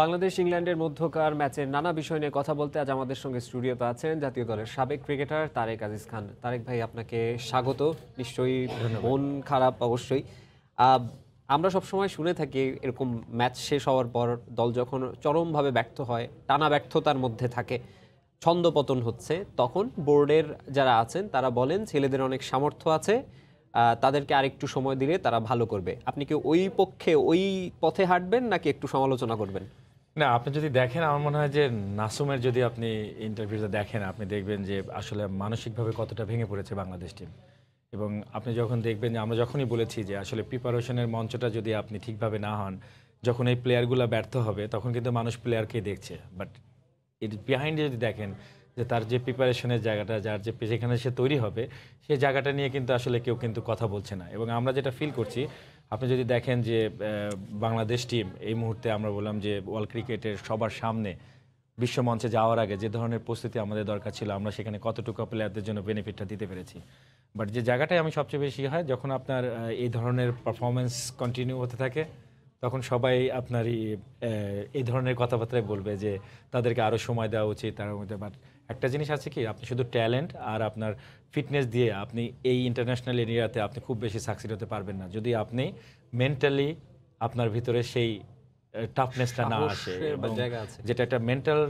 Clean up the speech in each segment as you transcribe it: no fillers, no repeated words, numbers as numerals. বাংলাদেশ ইংল্যান্ডের মধ্যকার ম্যাচের নানা বিষয় নিয়ে কথা বলতে আজ আমাদের সঙ্গে স্টুডিওতে আছেন জাতীয় দলের সাবেক ক্রিকেটার তারেক আজিজ খান। তারেক ভাই, আপনাকে স্বাগত। নিশ্চয়ই মন খারাপ? অবশ্যই। আমরা সবসময় শুনে থাকি এরকম ম্যাচ শেষ হওয়ার পর দল যখন চরমভাবে ব্যর্থ হয়, টানা ব্যর্থতার মধ্যে থাকে, ছন্দপতন হচ্ছে, তখন বোর্ডের যারা আছেন তারা বলেন ছেলেদের অনেক সামর্থ্য আছে, তাদেরকে আরেকটু সময় দিলে তারা ভালো করবে। আপনি কি ওই পক্ষে, ওই পথে হাঁটবেন নাকি একটু সমালোচনা করবেন? না, আপনি যদি দেখেন, আমার মনে হয় যে নাসুমের যদি আপনি ইন্টারভিউটা দেখেন, আপনি দেখবেন যে আসলে মানসিকভাবে কতটা ভেঙে পড়েছে বাংলাদেশ টিম। এবং আপনি যখন দেখবেন যে আমরা যখনই বলেছি যে আসলে প্রিপারেশনের মঞ্চটা যদি আপনি ঠিকভাবে না হন, যখন এই প্লেয়ারগুলো ব্যর্থ হবে তখন কিন্তু মানুষ প্লেয়ারকে দেখছে, বাট এর বিহাইন্ডে যদি দেখেন যে তার যে প্রিপারেশনের জায়গাটা, যার যে সেখানে সে তৈরি হবে, সেই জায়গাটা নিয়ে কিন্তু আসলে কেউ কিন্তু কথা বলছে না। এবং আমরা যেটা ফিল করছি, আপনি যদি দেখেন যে বাংলাদেশ টিম এই মুহূর্তে আমরা বললাম যে ওয়ার্ল্ড ক্রিকেটের সবার সামনে বিশ্বমঞ্চে যাওয়ার আগে যে ধরনের প্রস্তুতি আমাদের দরকার ছিল, আমরা সেখানে কতটুকু প্লেয়ারদের জন্য বেনিফিটটা দিতে পেরেছি। বাট যে জায়গাটায় আমি সবচেয়ে বেশি হয়, যখন আপনার এই ধরনের পারফরমেন্স কন্টিনিউ হতে থাকে তখন সবাই আপনার এই ধরনের কথাবার্তায় বলবে যে তাদেরকে আরও সময় দেওয়া উচিত তার মধ্যে। বাট একটা জিনিস আছে কি, আপনি শুধু ট্যালেন্ট আর আপনার ফিটনেস দিয়ে আপনি এই ইন্টারন্যাশনাল এরিয়াতে আপনি খুব বেশি সাকসিড হতে পারবেন না, যদি আপনি মেন্টালি আপনার ভিতরে সেই টাফনেসটা না আসে। যেটা একটা মেন্টাল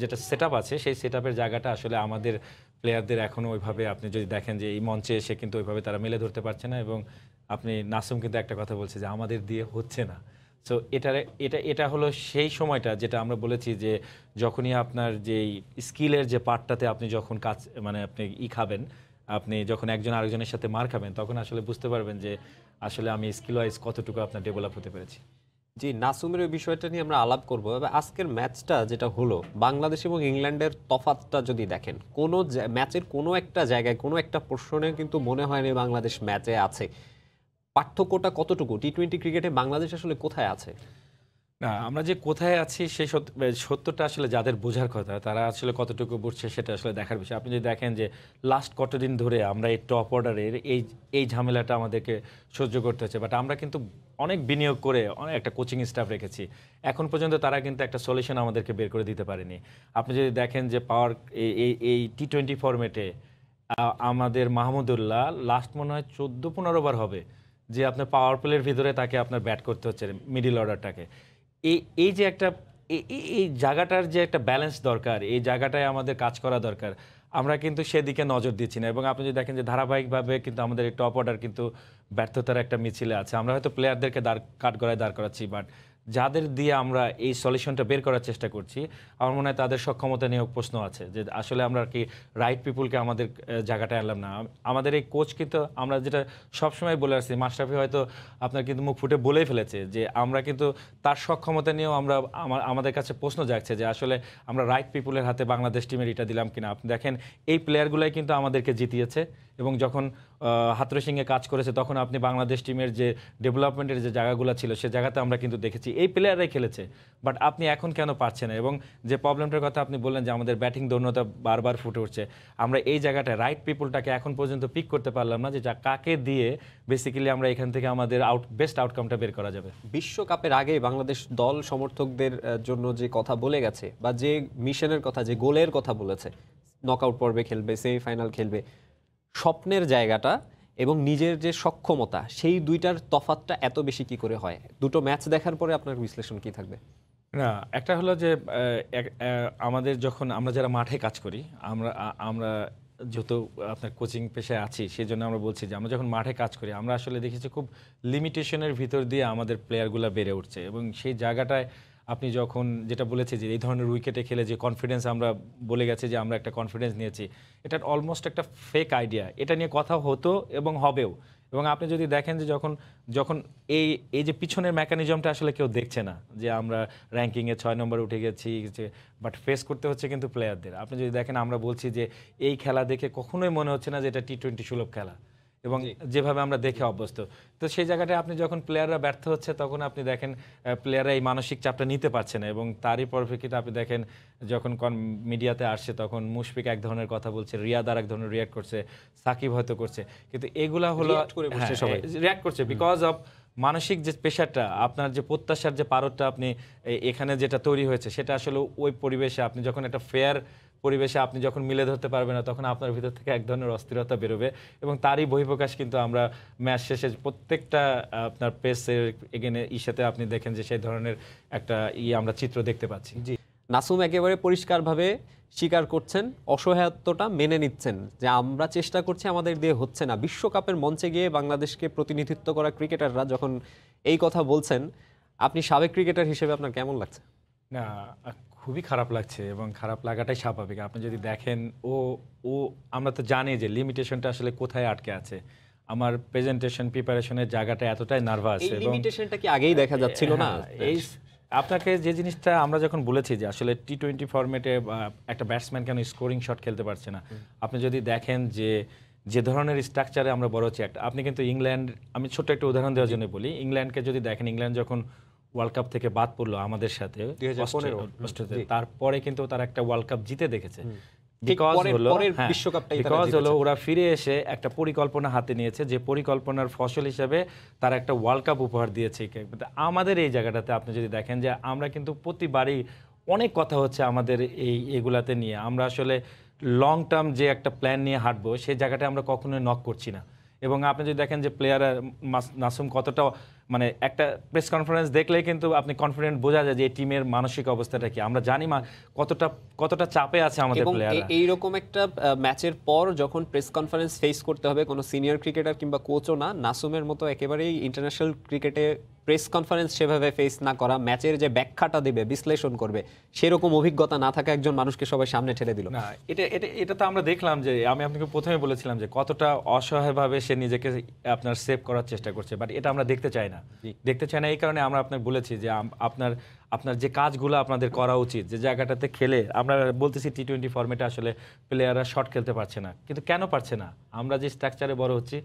যেটা সেট আপ আছে, সেই সেট আপের জায়গাটা আসলে আমাদের প্লেয়ারদের এখনও ওইভাবে আপনি যদি দেখেন যে এই মঞ্চে এসে কিন্তু ওইভাবে তারা মেলে ধরতে পারছে না। এবং আপনি নাসুম কিন্তু একটা কথা বলছে যে আমাদের দিয়ে হচ্ছে না। সো এটা হলো সেই সময়টা যেটা আমরা বলেছি যে যখনই আপনার যেই স্কিলের যে পার্টটাতে আপনি যখন কাজ মানে আপনি খাবেন, আপনি যখন একজন আরেকজনের সাথে মার খাবেন তখন আসলে বুঝতে পারবেন যে আসলে আমি স্কিল ওয়াইজ কতটুকু আপনার ডেভেলপ হতে পেরেছি। জি, নাসুমের ওই বিষয়টা নিয়ে আমরা আলাপ করবো। এবার আজকের ম্যাচটা যেটা হলো, বাংলাদেশ এবং ইংল্যান্ডের তফাতটা যদি দেখেন, কোনো ম্যাচের কোনো একটা জায়গায় কোনো একটা প্রশ্নে কিন্তু মনে হয় না বাংলাদেশ ম্যাচে আছে। পার্থক্যটা কতটুকু? টি20 ক্রিকেটে বাংলাদেশ আসলে কোথায় আছে? না, আমরা যে কোথায় আছি সেই সত্যটা আসলে যাদের বোঝার কথা তারা আসলে কতটুকু বুঝছে সেটা আসলে দেখার বিষয়। আপনি যদি দেখেন যে লাস্ট কতদিন ধরে আমরা এই টপ অর্ডারের এই ঝামেলাটা আমাদেরকে সহ্য করতে হচ্ছে, বাট আমরা কিন্তু অনেক বিনিয়োগ করে অনেক একটা কোচিং স্টাফ রেখেছি, এখন পর্যন্ত তারা কিন্তু একটা সলিউশন আমাদেরকে বের করে দিতে পারেনি। আপনি যদি দেখেন যে পাওয়ার এই টি20 ফরম্যাটে আমাদের মাহমুদুল্লাহ লাস্ট মনে হয় 14-15 বার হবে যে আপনার পাওয়ার প্লের ভিতরে তাকে আপনার ব্যাট করতে হচ্ছে মিডিল অর্ডারটাকে। এই যে একটা এই জায়গাটার যে একটা ব্যালেন্স দরকার, এই জায়গাটায় আমাদের কাজ করা দরকার, আমরা কিন্তু সেদিকে নজর দিচ্ছি না। এবং আপনি যদি দেখেন যে ধারাবাহিকভাবে কিন্তু আমাদের এই টপ অর্ডার কিন্তু ব্যর্থতার একটা মিছিলে আছে। আমরা হয়তো প্লেয়ারদেরকে দাঁড় করাচ্ছি, বাট যাদের দিয়ে আমরা এই সলিউশনটা বের করার চেষ্টা করছি আমার মনে হয় তাদের সক্ষমতা নিয়েও প্রশ্ন আছে যে আসলে আমরা কি রাইট পিপুলকে আমাদের জায়গাটায় আনলাম না। আমাদের এই কোচ কিন্তু আমরা যেটা সবসময় বলে আসছি, মাশরাফি হয়তো আপনার কিন্তু মুখ ফুটে বলেই ফেলেছে যে আমরা কিন্তু তার সক্ষমতা নিয়েও আমাদের কাছে প্রশ্ন জাগছে যে আসলে আমরা রাইট পিপুলের হাতে বাংলাদেশ টিমের এটা দিলাম কিনা। আপনি দেখেন এই প্লেয়ারগুলাই কিন্তু আমাদেরকে জিতিয়েছে, এবং যখন হাতরসিংয়ে কাজ করেছে তখন আপনি বাংলাদেশ টিমের যে ডেভেলপমেন্টের যে জায়গাগুলো ছিল সে জায়গাতে আমরা কিন্তু দেখেছি এই প্লেয়াররাই খেলেছে, বাট আপনি এখন কেন পারছে না। এবং যে প্রবলেমটার কথা আপনি বললেন যে আমাদের ব্যাটিং দৌর্ণতা বারবার ফুটে উঠছে, আমরা এই জায়গাটা রাইট পিপুলটাকে এখন পর্যন্ত পিক করতে পারলাম না যে কাকে দিয়ে বেসিক্যালি আমরা এখান থেকে আমাদের বেস্ট আউটকামটা বের করা যাবে। বিশ্বকাপের আগে বাংলাদেশ দল সমর্থকদের জন্য যে কথা বলে গেছে বা যে মিশনের কথা, যে গোলের কথা বলেছে, নকআউট পর্বে খেলবে, সেমিফাইনাল খেলবে, স্বপ্নের জায়গাটা এবং নিজের যে সক্ষমতা সেই দুইটার তফাতটা এত বেশি কি করে হয়? দুটো ম্যাচ দেখার পরে আপনার বিশ্লেষণ কি থাকবে? না, একটা হলো যে আমাদের যখন আমরা যারা মাঠে কাজ করি, আমরা যত আপনার কোচিং পেশায় আছি সেই জন্য আমরা বলছি যে আমরা যখন মাঠে কাজ করি আমরা আসলে দেখেছি খুব লিমিটেশনের ভিতর দিয়ে আমাদের প্লেয়ারগুলো বেড়ে উঠছে। এবং সেই জায়গাটায় আপনি যখন যেটা বলেছে যে এই ধরনের উইকেটে খেলে যে কনফিডেন্স আমরা বলে গেছে যে আমরা একটা কনফিডেন্স নিয়েছি, এটা অলমোস্ট একটা ফেক আইডিয়া, এটা নিয়ে কথা হতো এবং হবেও। এবং আপনি যদি দেখেন যে যখন এই যে পিছনের মেকানিজমটা আসলে কেউ দেখছে না যে আমরা র্যাঙ্কিংয়ে 6 নম্বরে উঠে গেছি, বাট ফেস করতে হচ্ছে কিন্তু প্লেয়ারদের। আপনি যদি দেখেন আমরা বলছি যে এই খেলা দেখে কখনোই মনে হচ্ছে না যে এটা টি20 সুলভ খেলা, এবং যেভাবে আমরা দেখে অভ্যস্ত। তো সেই জায়গাটায় আপনি যখন প্লেয়াররা ব্যর্থ হচ্ছে তখন আপনি দেখেন প্লেয়াররা এই মানসিক চাপটা নিতে পারছে না। এবং তারই পরিপ্রেক্ষিতে আপনি দেখেন যখন মিডিয়াতে আসছে তখন মুশফিক এক ধরনের কথা বলছে, রিয়াদ আর এক ধরনের রিয়াক্ট করছে, সাকিব হয়তো করছে, কিন্তু এগুলা হলো রিয়াক্ট করছে বিকজ অফ मानसिक जो पेशाटा आपनार जो प्रत्याशार जो पारदटा आपनी एखाने जेटा तैरी होयेछे सेटा आसले ओई परिवेशे आपनी जखन एकटा फेयर परिवेशे आपनी जखन मिले धरते पारबेन ना तखन आपनार भितर थेके एक धरनेर अस्थिरता बेरोबे एबं तारई बहिप्रकाश किन्तु आमरा मैच शेषे प्रत्येकटा आपनार पेसेर एगेने इसाते आपनी देखें जे सेई धरनेर एकटा इ आमरा चित्र देखते पाच्छि। जी नासुम एकेबारे परिष्कारभावे स्वीकार करছেন অসহায়ত্বটা মেনে নিচ্ছেন যে আমরা চেষ্টা করছি আমাদের দিয়ে হচ্ছে না। বিশ্বকাপের মঞ্চে গিয়ে বাংলাদেশকে প্রতিনিধিত্ব করা ক্রিকেটাররা যখন এই কথা বলছেন আপনি সাবেক ক্রিকেটার হিসেবে আপনার কেমন লাগছে? না খুবই খারাপ লাগছে এবং খারাপ লাগাটাই স্বাভাবিক। আপনি যদি দেখেন ও ও আমরা তো জানি যে লিমিটেশনটা আসলে কোথায় আটকে আছে। আমার প্রেজেন্টেশন প্রিপারেশনের জায়গাটা এতটাই নার্ভাস এবং এই লিমিটেশনটা কি আগেই দেখা যাচ্ছিল না? এই আপনাকে যে জিনিসটা আমরা যখন বলেছি যে আসলে টি20 ফরম্যাটে একটা ব্যাটসম্যান কেন স্কোরিং শট খেলতে পারছে না। আপনি যদি দেখেন যে যে ধরনের স্ট্রাকচারে আমরা বড় হচ্ছি একটা আপনি কিন্তু ইংল্যান্ড আমি ছোট একটা উদাহরণ দেওয়ার জন্য বলি ইংল্যান্ডকে যদি দেখেন ইংল্যান্ড যখন ওয়ার্ল্ড কাপ থেকে বাদ পড়লো আমাদের সাথে 2015 তারপরে কিন্তু তার একটা ওয়ার্ল্ড কাপ জিতে দেখেছে। বিকজ হলো ওরা ফিরে এসে একটা পরিকল্পনা হাতে নিয়েছে যে পরিকল্পনার ফসল হিসেবে তারা একটা ওয়ার্ল্ড কাপ উপহার দিয়েছে। আমাদের এই জায়গাটাতে আপনি যদি দেখেন যে আমরা কিন্তু প্রতিবারই অনেক কথা হচ্ছে আমাদের এইগুলাতে নিয়ে আমরা আসলে লং টার্ম যে একটা প্ল্যান নিয়ে হাঁটবো সেই জায়গাটা আমরা কখনোই নক করছি না। এবং আপনি যদি দেখেন যে প্লেয়ার নাসুম কতটা মানে একটা প্রেস কনফারেন্স দেখলেই কিন্তু আপনি কনফিডেন্ট বোঝা যায় যে এই টিমের মানসিক অবস্থাটা কি। আমরা জানি কতটা কতটা চাপে আছে আমাদের প্লেয়াররা। এইরকম একটা ম্যাচের পর যখন প্রেস কনফারেন্স ফেস করতে হবে কোনো সিনিয়র ক্রিকেটার কিংবা কোচও না নাসুমের মতো একেবারেই ইন্টারন্যাশনাল ক্রিকেটে প্রেস কনফারেন্স সেভাবে ফেস না করা ম্যাচের যে ব্যাখ্যাটা দেবে বিশ্লেষণ করবে সেরকম অভিজ্ঞতা না থাকা একজন মানুষকে সবাই সামনে ঠেলে দিল। না এটা তো আমরা দেখলাম যে আমি আপনাকে প্রথমে বলেছিলাম যে কতটা অসহায়ভাবে সে নিজেকে আপনার সেভ করার চেষ্টা করছে বাট এটা আমরা দেখতে চাই না। দেখতে চাই না এই কারণে আমরা আপনাকে বলেছি যে আপনার আপনার যে কাজগুলো আপনাদের করা উচিত যে জায়গাটাতে খেলে আমরা বলতেছি টি20 ফরম্যাটে আসলে প্লেয়াররা শট খেলতে পারছে না কিন্তু কেন পারছে না? আমরা যে স্ট্রাকচারে বড় হচ্ছি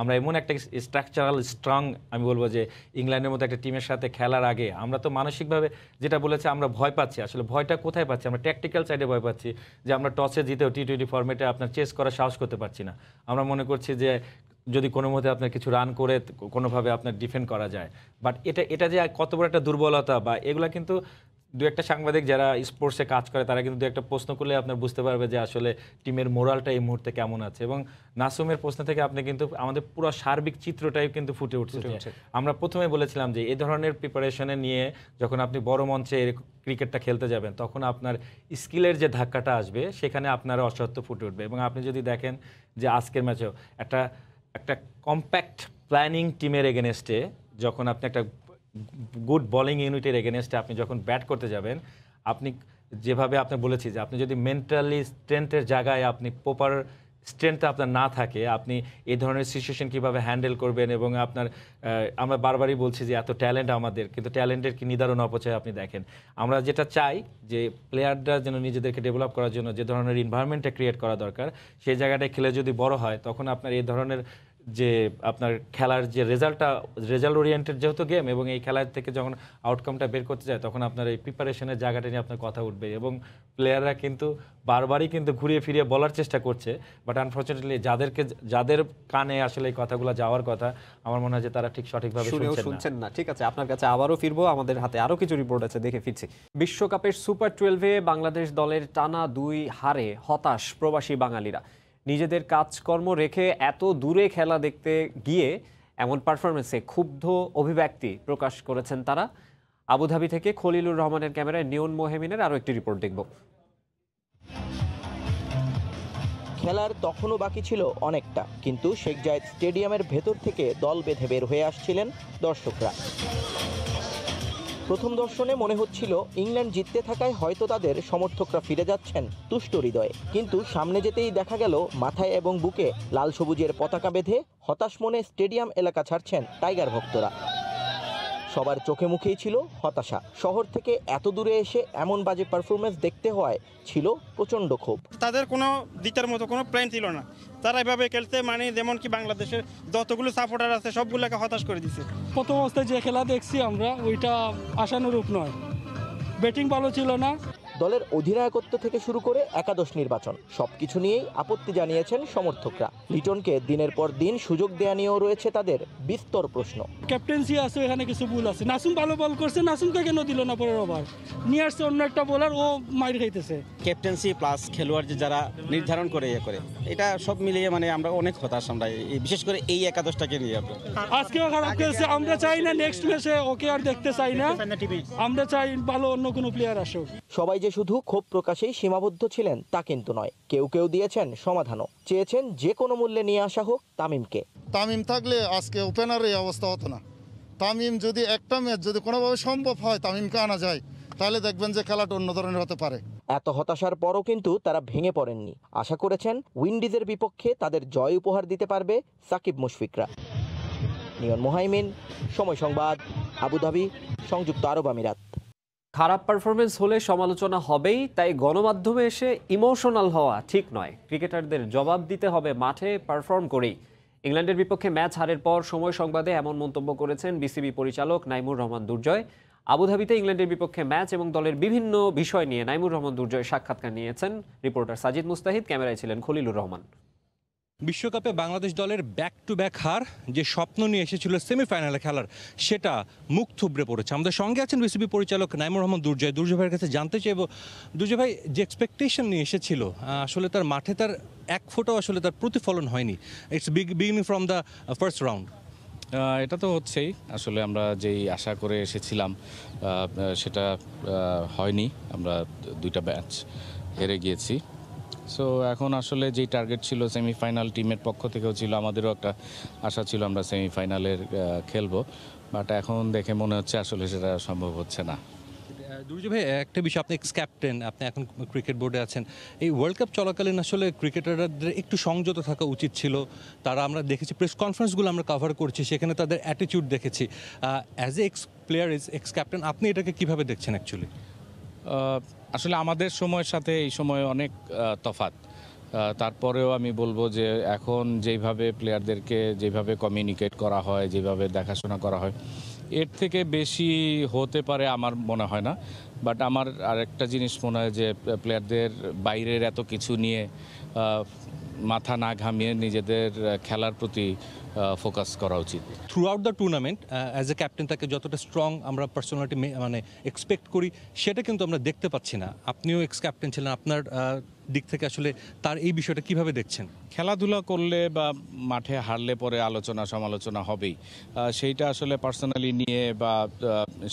আমরা এমন একটা স্ট্রাকচারাল স্ট্রং আমি বলবো যে ইংল্যান্ডের মতো একটা টিমের সাথে খেলার আগে আমরা তো মানসিকভাবে যেটা বলেছে আমরা ভয় পাচ্ছি। আসলে ভয়টা কোথায় পাচ্ছি? আমরা ট্যাকটিক্যাল সাইডে ভয় পাচ্ছি যে আমরা টসে জিতেও টি20 ফরম্যাটে আপনার চেস করার সাহস করতে পারছি না। আমরা মনে করছি যে যদি কোনো মতে আপনার কিছু রান করে কোনোভাবে আপনার ডিফেন্ড করা যায় বাট এটা যে কত বড় একটা দুর্বলতা বা এগুলো কিন্তু দু একটা সাংবাদিক যারা স্পোর্টসে কাজ করে তারা কিন্তু দু একটা প্রশ্ন করলে আপনার বুঝতে পারবে যে আসলে টিমের মোরালটা এই মুহূর্তে কেমন আছে। এবং নাসুমের প্রশ্ন থেকে আপনি কিন্তু আমাদের পুরো সার্বিক চিত্রটাই কিন্তু ফুটে উঠছে। আমরা প্রথমে বলেছিলাম যে এই ধরনের প্রিপারেশনে নিয়ে যখন আপনি বড় মঞ্চে ক্রিকেটটা খেলতে যাবেন তখন আপনার স্কিলের যে ধাক্কাটা আসবে সেখানে আপনার অসহ্য ফুটে উঠবে। এবং আপনি যদি দেখেন যে আজকের ম্যাচেও একটা একটা কম্প্যাক্ট প্ল্যানিং টিমের এগেনস্টে যখন আপনি একটা গুড বলিং ইউনিটের এগেনস্টে আপনি যখন ব্যাট করতে যাবেন আপনি যেভাবে আপনি বলেছি যে আপনি যদি মেন্টালি স্ট্রেন্থের জায়গায় আপনি প্রপার স্ট্রেন্থ আপনার না থাকে আপনি এই ধরনের সিচুয়েশন কীভাবে হ্যান্ডেল করবেন। এবং আপনার আমরা বারবারই বলছি যে এত ট্যালেন্ট আমাদের কিন্তু ট্যালেন্টের কি নিদারুণ অপচয় আপনি দেখেন। আমরা যেটা চাই যে প্লেয়াররা যেন নিজেদেরকে ডেভেলপ করার জন্য যে ধরনের এনভায়রনমেন্টটা ক্রিয়েট করা দরকার সেই জায়গাটায় খেলে যদি বড় হয় তখন আপনার এই ধরনের যে আপনার খেলার যে রেজাল্ট ওরিয়েন্টেড যেহেতু গেম এবং এই খেলার থেকে যখন আউটকামটা বের করতে যায় তখন আপনার এই প্রিপারেশনের জায়গাটা নিয়ে আপনার কথা উঠবে। এবং প্লেয়াররা কিন্তু বারবারই কিন্তু ঘুরিয়ে ফিরিয়ে বলার চেষ্টা করছে বাট আনফর্চুনেটলি যাদের কানে আসলে এই কথাগুলো যাওয়ার কথা আমার মনে হয় যে তারা ঠিক সঠিকভাবে শুনছেন না। ঠিক আছে, আপনার কাছে আবারও ফিরবো, আমাদের হাতে আরও কিছু রিপোর্ট আছে দেখে ফিরছি। বিশ্বকাপের সুপার 12-এ বাংলাদেশ দলের টানা 2 হারে হতাশ প্রবাসী বাঙালিরা। নিজেদের কাজকর্ম রেখে এত দূরে খেলা দেখতে গিয়ে এমন পারফরমেন্সে ক্ষুব্ধ অভিব্যক্তি প্রকাশ করেছেন তারা। আবুধাবি থেকে খলিলুর রহমানের ক্যামেরায় নিয়ন মোহেমিনের আরও একটি রিপোর্ট দেখব। খেলার তখনও বাকি ছিল অনেকটা কিন্তু শেখ জায়েদ স্টেডিয়ামের ভেতর থেকে দল বেঁধে বের হয়ে আসছিলেন দর্শকরা। প্রথম দর্শনে মনে হচ্ছিল ইংল্যান্ড জিততে থাকায় হয়তো তাদের সমর্থকরা ফিরে যাচ্ছেন তুষ্ট হৃদয়ে, কিন্তু সামনে যেতেই দেখা গেল মাথায় এবং বুকে লাল সবুজের পতাকা বেঁধে হতাশ মনে স্টেডিয়াম এলাকা ছাড়ছেন টাইগার ভক্তরা। সবার চোখে মুখেই ছিল হতাশা। শহর থেকে এত দূরে এসে এমন বাজে পারফরমেন্স দেখতে হয় ছিল প্রচণ্ড ক্ষোভ। তাদের কোনো দিতের মতো কোনো প্ল্যান ছিল না, তারা এভাবে খেলতে মানে যেমন কি বাংলাদেশের যতগুলো সাপোর্টার আছে সবগুলোকে হতাশ করে দিচ্ছে। প্রথম অবস্থায় যে খেলা দেখছি আমরা ওইটা আশানুরূপ নয়, ব্যাটিং ভালো ছিল না। দলের অধিনায়কত্ব থেকে শুরু করে একাদশ নির্বাচন সবকিছু নিয়েই আপত্তি জানিয়েছেন সমর্থকরা। লিটনকে দিনের পর দিন সুযোগ দেয়া নিয়েও রয়েছে তাদের বিস্তর প্রশ্ন। ক্যাপ্টেন্সি আছে, এখানে কিছু ভুল আছে। নাসুম ভালো বল করছে, নাসুমকে কেন দিল না পরের ওভার? নিয়ে আসছে অন্য একটা বোলার, ও মাইর খাইতেছে। ক্যাপ্টেন্সি প্লাস খেলোয়াড় যে যারা নির্ধারণ করে ইয়ে করে, এটা সব মিলিয়ে মানে আমরা অনেক হতাশ। আমরা বিশেষ করে এই একাদশটাকে নিয়ে আজকেও খারাপ খেলছে। আমরা চাই না নেক্সট ম্যাচে ওকে আর দেখতে চাই না, আমরা চাই ভালো অন্য কোনো প্লেয়ার আসুক। সবাই যে শুধু ক্ষোভ প্রকাশেই সীমাবদ্ধ ছিলেন তা কিন্তু নয়, কেউ কেউ দিয়েছেন সমাধানও, চেয়েছেন যে কোনো মূল্যে নিয়ে আসা হোক তামিমকে। তামিম থাকলে আজকে ওপেনারের এই অবস্থা হতো না। তামিম যদি একটা ম্যাচ যদি কোনোভাবে সম্ভব হয় তামিমকে আনা যায়, তাহলে দেখবেন যে খেলাটা অন্য ধরনের হতে পারে। এত হতাশার পরও কিন্তু তারা ভেঙে পড়েননি, আশা করেছেন উইন্ডিজের বিপক্ষে তাদের জয় উপহার দিতে পারবে সাকিব মুশফিকরা। নিয়ন মোহাইমিন, সময় সংবাদ, আবুধাবি, সংযুক্ত আরব আমিরাত। খারাপ পারফরমেন্স হলে সমালোচনা হবেই, তাই গণমাধ্যমে এসে ইমোশনাল হওয়া ঠিক নয়। ক্রিকেটারদের জবাব দিতে হবে মাঠে পারফর্ম করেই। ইংল্যান্ডের বিপক্ষে ম্যাচ হারের পর সময় সংবাদে এমন মন্তব্য করেছেন বিসিবি পরিচালক নাইমুর রহমান দুর্জয়। আবুধাবিতে ইংল্যান্ডের বিপক্ষে ম্যাচ এবং দলের বিভিন্ন বিষয় নিয়ে নাইমুর রহমান দুর্জয় সাক্ষাৎকার নিয়েছেন। রিপোর্টার সাজিদ মুস্তাহিদ, ক্যামেরায় ছিলেন খলিলুর রহমান। বিশ্বকাপে বাংলাদেশ দলের ব্যাক টু ব্যাক হার, যে স্বপ্ন নিয়ে এসেছিল সেমিফাইনালে খেলার, সেটা মুখ থুবড়ে পড়েছে। আমাদের সঙ্গে আছেন বিসিবি পরিচালক নাইমুর রহমান দুর্জয়। দুর্জয় ভাইয়ের কাছে জানতে চাইব, দুর্জয় ভাই যে এক্সপেকটেশন নিয়ে এসেছিল আসলে তার মাঠে তার এক ফোঁটাও আসলে তার প্রতিফলন হয়নি। It's beginning from the first round. এটা তো হচ্ছেই, আসলে আমরা যেই আশা করে এসেছিলাম সেটা হয়নি। আমরা দুইটা ম্যাচ হেরে গিয়েছি। সো এখন আসলে যেই টার্গেট ছিল সেমিফাইনাল, টিমের পক্ষ থেকেও ছিল, আমাদেরও একটা আশা ছিল আমরা সেমিফাইনালের খেলবো, বাট এখন দেখে মনে হচ্ছে আসলে সেটা সম্ভব হচ্ছে না। দুর্জয় ভাই, একটা বিষয়, আপনি এক্স ক্যাপ্টেন, আপনি এখন ক্রিকেট বোর্ডে আছেন। এই ওয়ার্ল্ড কাপ চলাকালীন আসলে ক্রিকেটারদের একটু সংযত থাকা উচিত ছিল। তারা, আমরা দেখেছি প্রেস কনফারেন্সগুলো আমরা কভার করছি, সেখানে তাদের অ্যাটিটিউড দেখেছি। As a ex player, ex captain, আপনি এটাকে কীভাবে দেখছেন? অ্যাকচুয়ালি আসলে আমাদের সময়ের সাথে এই সময় অনেক তফাত। তারপরেও আমি বলবো যে এখন যেইভাবে প্লেয়ারদেরকে যেভাবে কমিউনিকেট করা হয়, যেভাবে দেখাশোনা করা হয়, এর থেকে বেশি হতে পারে আমার মনে হয় না। বাট আমার আরেকটা জিনিস মনে হয় যে প্লেয়ারদের বাইরের এত কিছু নিয়ে মাথা না ঘামিয়ে নিজেদের খেলার প্রতি ফোকাস করা উচিত। Throughout the tournament as a captain তাকে যতটা স্ট্রং আমরা পার্সোনালিটি মানে এক্সপেক্ট করি, সেটা কিন্তু আমরা দেখতে পাচ্ছি না। আপনিও এক্স ক্যাপ্টেন ছিলেন, আপনার দিক থেকে আসলে তার এই বিষয়টা কিভাবে দেখছেন? খেলাধুলা করলে বা মাঠে হারলে পরে আলোচনা সমালোচনা হবেই। সেইটা আসলে পার্সোনালি নিয়ে বা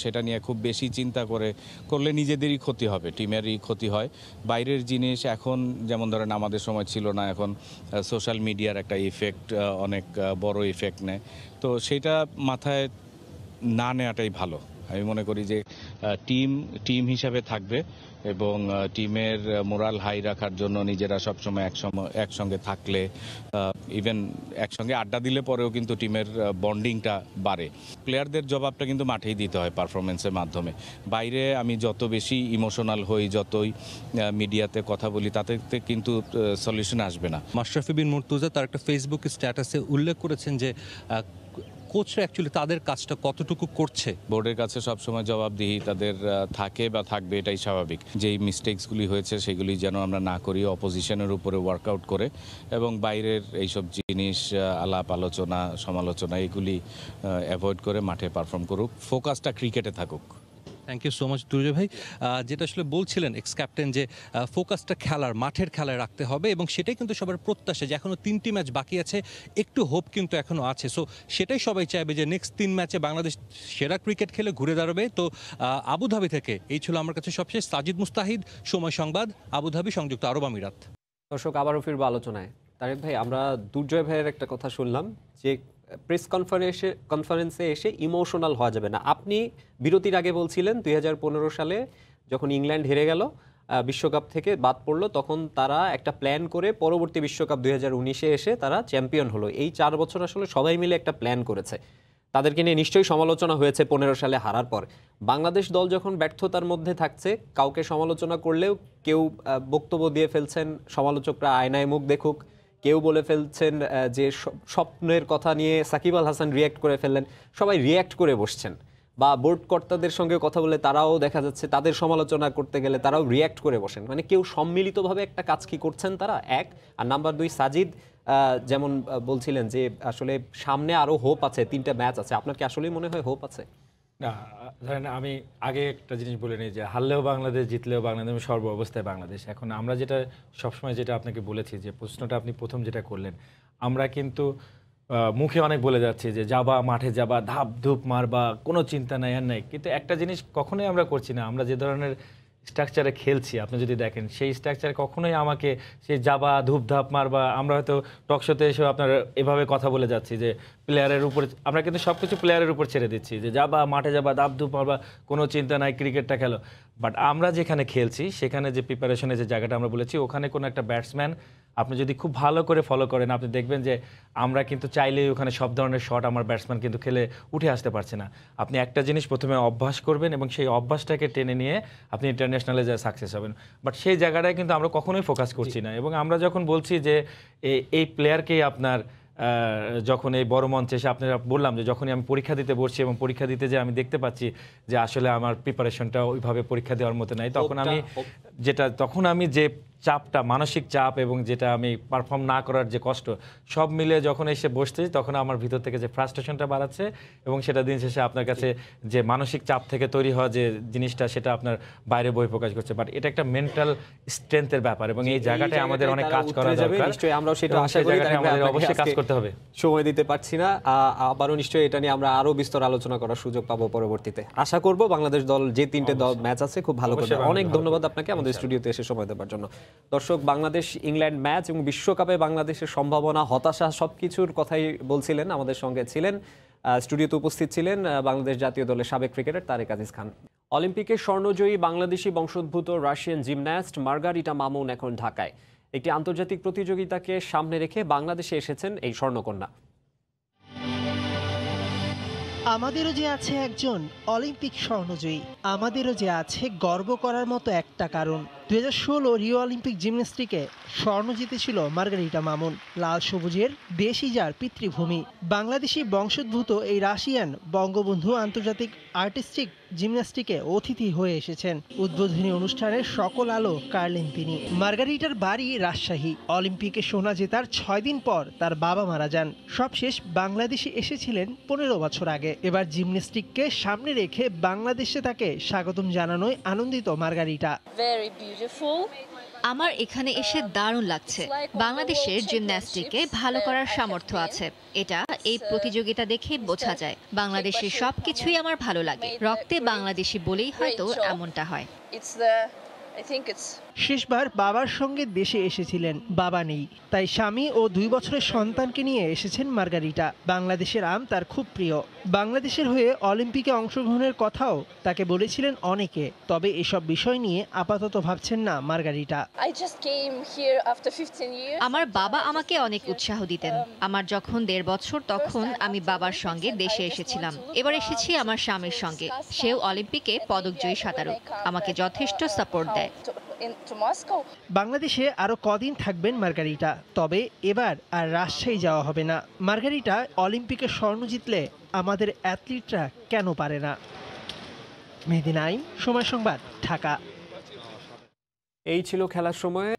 সেটা নিয়ে খুব বেশি চিন্তা করে করলে নিজেদেরই ক্ষতি হবে, টিমেরই ক্ষতি হয়। বাইরের জিনিস এখন যেমন ধরেন আমাদের সময় ছিল না, এখন সোশ্যাল মিডিয়ার একটা ইফেক্ট অনেক বড় ইফেক্ট নেয়, তো সেটা মাথায় না নেওয়াটাই ভালো। আমি মনে করি যে টিম হিসাবে থাকবে এবং টিমের মোরাল হাই রাখার জন্য নিজেরা সবসময় একসঙ্গে থাকলে, ইভেন একসঙ্গে আড্ডা দিলে পরেও কিন্তু টিমের বন্ডিংটা বাড়ে। প্লেয়ারদের জবাবটা কিন্তু মাঠেই দিতে হয় পারফরমেন্সের মাধ্যমে। বাইরে আমি যত বেশি ইমোশনাল হই, যতই মিডিয়াতে কথা বলি, তাতে কিন্তু সলিউশন আসবে না। মাশরাফি বিন মর্তুজা তার একটা ফেসবুক স্ট্যাটাসে উল্লেখ করেছেন যে কোচরা অ্যাকচুয়ালি তাদের কাজটা কতটুকু করছে। বোর্ডের কাছে সবসময় জবাবদিহি তাদের থাকে বা থাকবে, এটাই স্বাভাবিক। যেই মিস্টেকসগুলি হয়েছে সেগুলি যেন আমরা না করি, অপোজিশনের উপরে ওয়ার্কআউট করে, এবং বাইরের এইসব জিনিস আলাপ আলোচনা সমালোচনা এগুলি অ্যাভয়েড করে মাঠে পারফর্ম করুক, ফোকাসটা ক্রিকেটে থাকুক। Thank you so much Durjoy ভাই। যেটা আসলে বলছিলেন এক্স ক্যাপ্টেন, যে ফোকাসটা খেলার, মাঠের খেলায় রাখতে হবে, এবং সেটাই কিন্তু সবার প্রত্যাশা। যে এখনও 3টি ম্যাচ বাকি আছে, একটু হোপ কিন্তু এখনও আছে। সো সেটাই সবাই চাইবে যে নেক্সট 3 ম্যাচে বাংলাদেশ সেরা ক্রিকেট খেলে ঘুরে দাঁড়াবে। তো আবুধাবি থেকে এই ছিল আমার কাছে সবশেষ। সাজিদ মুস্তাহিদ, সময় সংবাদ, আবুধাবি, সংযুক্ত আরব আমিরাত। দর্শক, আবারও ফিরবো আলোচনায়। তারেক ভাই, আমরা দুর্জয় ভাইয়ের একটা কথা শুনলাম যে প্রেস কনফারেন্সে এসে ইমোশনাল হওয়া যাবে না। আপনি বিরতির আগে বলছিলেন 2015 সালে যখন ইংল্যান্ড হেরে গেল, বিশ্বকাপ থেকে বাদ পড়লো, তখন তারা একটা প্ল্যান করে পরবর্তী বিশ্বকাপ 2019-এ এসে তারা চ্যাম্পিয়ন হলো। এই 4 বছর আসলে সবাই মিলে একটা প্ল্যান করেছে। তাদেরকে নিয়ে নিশ্চয়ই সমালোচনা হয়েছে 15 সালে হারার পর। বাংলাদেশ দল যখন ব্যর্থতার মধ্যে থাকছে, কাউকে সমালোচনা করলেও কেউ বক্তব্য দিয়ে ফেলছেন সমালোচকরা আয়নায় মুখ দেখুক, কেউ বলে ফেলছেন যে স্বপ্নের কথা নিয়ে সাকিব আল হাসান রিয়াক্ট করে ফেললেন, সবাই রিয়াক্ট করে বসছেন। বা বোর্ড কর্তাদের সঙ্গে কথা বলে তারাও দেখা যাচ্ছে তাদের সমালোচনা করতে গেলে তারাও রিয়্যাক্ট করে বসেন, মানে কেউ সম্মিলিতভাবে একটা কাজ কি করছেন তারা এক। আর নাম্বার দুই, সাজিদ যেমন বলছিলেন যে আসলে সামনে আরও হোপ আছে, তিনটা ম্যাচ আছে, আপনার কি আসলেই মনে হয় হোপ আছে? না ধরেন আমি আগে একটা জিনিস বলে নিই যে হারলেও বাংলাদেশ, জিতলেও বাংলাদেশ, সর্ব অবস্থায় বাংলাদেশ। এখন আমরা যেটা সবসময় যেটা আপনাকে বলেছি, যে প্রশ্নটা আপনি প্রথম যেটা করলেন, আমরা কিন্তু মুখে অনেক বলে যাচ্ছে যে যাবা মাঠে যাবা, ধাপ ধুপ মারবা, কোনো চিন্তা নাই আর নাই, কিন্তু একটা জিনিস কখনোই আমরা করছি না। আমরা যে ধরনের স্ট্রাকচারে খেলছি আপনি যদি দেখেন, সেই স্ট্রাকচারে কখনোই আমাকে সে যাবা ধুপ ধাপ মারবা, আমরা হয়তো টকশোতে এসে আপনার এভাবে কথা বলে যাচ্ছি যে প্লেয়ারের উপর, আমরা কিন্তু সব কিছু প্লেয়ারের উপর ছেড়ে দিচ্ছি যে যাবা মাঠে যাবা, ধাপ ধুপ মারবা, কোনো চিন্তা নাই, ক্রিকেটটা খেলো। বাট আমরা যেখানে খেলছি সেখানে যে প্রিপারেশনের যে জায়গাটা আমরা বলেছি, ওখানে কোনো একটা ব্যাটসম্যান আপনি যদি খুব ভালো করে ফলো করেন আপনি দেখবেন যে আমরা কিন্তু চাইলেই ওখানে সব ধরনের শট আমার ব্যাটসম্যান কিন্তু খেলে উঠে আসতে পারছে না। আপনি একটা জিনিস প্রথমে অভ্যাস করবেন এবং সেই অভ্যাসটাকে টেনে নিয়ে আপনি ইন্টারন্যাশনালে যা সাকসেস হবেন। বাট সেই জায়গাটায় কিন্তু আমরা কখনোই ফোকাস করছি না। এবং আমরা যখন বলছি যে এই প্লেয়ারকেই আপনার যখন এই বড় মঞ্চে এসে আপনারা বললাম যে যখনই আমি পরীক্ষা দিতে বসছি এবং পরীক্ষা দিতে যে আমি দেখতে পাচ্ছি যে আসলে আমার প্রিপারেশনটা ওইভাবে পরীক্ষা দেওয়ার মতো নাই, তখন আমি যে চাপটা, মানসিক চাপ এবং যেটা আমি পারফর্ম না করার যে কষ্ট, সব মিলে যখন এসে বসতে তখন আমার ভিতর থেকে যে ফ্রাস্ট্রেশনটা বাড়াচ্ছে এবং সেটা দিন শেষে আপনার কাছে যে মানসিক চাপ থেকে তৈরি হওয়া যে জিনিসটা সেটা আপনার বাইরে বহিঃপ্রকাশ করছে। বাট এটা একটা মেন্টাল স্ট্রেংথের ব্যাপার এবং এই জায়গাটায় আমাদের অনেক কাজ করা দরকার। নিশ্চয়ই আমরা সেটা আশা করি, আমাদের অবশ্যই কাজ করতে হবে। সময় দিতে পারছি না, আবারও নিশ্চয়ই এটা নিয়ে আমরা আরও বিস্তর আলোচনা করার সুযোগ পাবো পরবর্তীতে। আশা করব বাংলাদেশ দল যে তিনটে দল ম্যাচ আছে খুব ভালো করবে। অনেক ধন্যবাদ আপনাকে আমাদের স্টুডিওতে এসে সময় দেওয়ার জন্য। দর্শক, বাংলাদেশ ইংল্যান্ড ম্যাচ এবং বিশ্বকাপে বাংলাদেশের সম্ভাবনা, হতাশা, সবকিছুর কথাই বলছিলেন। আমাদের সঙ্গে ছিলেন, স্টুডিওতে উপস্থিত ছিলেন বাংলাদেশ জাতীয় দলের সাবেক ক্রিকেটার তারেক আজিজ খান। অলিম্পিকে স্বর্ণজয়ী বাংলাদেশি বংশোদ্ভূত রাশিয়ান জিমন্যাস্ট মার্গারিটা মামুন এখন ঢাকায়। একটি আন্তর্জাতিক প্রতিযোগিতাকে সামনে রেখে বাংলাদেশে এসেছেন এই স্বর্ণকন্যা। আমাদেরও যে আছে একজন অলিম্পিক স্বর্ণজয়ী, আমাদেরও যে আছে গর্ব করার মতো একটা কারণ। 2016 রিও অলিম্পিক জিমন্যাস্টিকে স্বর্ণ জিতেছিল মার্গারিটা মামুন। লাল সবুজের দেশই যার পিতৃভূমি, বাংলাদেশি বংশোদ্ভূত এই রাশিয়ান বঙ্গবন্ধু আন্তর্জাতিক আর্টিস্টিক জিমন্যাস্টিকে অতিথি হয়ে এসেছেন। উদ্বোধনী অনুষ্ঠানের সকল আলো কাড়লেন তিনি। মার্গারিটার বাড়ি রাজশাহী। অলিম্পিকে সোনা জেতার 6 দিন পর তার বাবা মারা যান। সবশেষ বাংলাদেশে এসেছিলেন 15 বছর আগে। এবার জিমন্যাস্টিককে সামনে রেখে বাংলাদেশে তাকে স্বাগতম জানানোয় আনন্দিত মার্গারিটা। আমার এখানে এসে দারুণ লাগছে। বাংলাদেশের জিমন্যাস্টিকে ভালো করার সামর্থ্য আছে, এটা এই প্রতিযোগিতা দেখে বোঝা যায়। বাংলাদেশের সবকিছুই আমার ভালো লাগে, রক্তে বাংলাদেশি বলেই হয়তো এমনটা হয়। শেষবার বাবার সঙ্গে দেশে এসেছিলেন, বাবা নেই, তাই স্বামী ও 2 বছরের সন্তানকে নিয়ে এসেছেন মার্গারিটা। বাংলাদেশের আম তার খুব প্রিয়। বাংলাদেশের হয়ে অলিম্পিকে অংশগ্রহণের কথাও তাকে বলেছিলেন অনেকে, তবে এসব বিষয় নিয়ে আপাতত ভাবছেন না মার্গারিটা। আমার বাবা আমাকে অনেক উৎসাহ দিতেন। আমার যখন 1.5 বছর তখন আমি বাবার সঙ্গে দেশে এসেছিলাম। এবার এসেছি আমার স্বামীর সঙ্গে, সেও অলিম্পিকে পদকজয়ী সাঁতারুক, আমাকে যথেষ্ট সাপোর্ট দেয়। বাংলাদেশে আরো কদিন থাকবেন মার্গারিটা, তবে এবার আর রাজশাহী যাওয়া হবে না। মার্গারিটা অলিম্পিকে স্বর্ণ জিতলে আমাদের অ্যাথলিটরা কেন পারে না? মেহেদিন আইন, সময় সংবাদ, ঢাকা। এই ছিল খেলার সময়।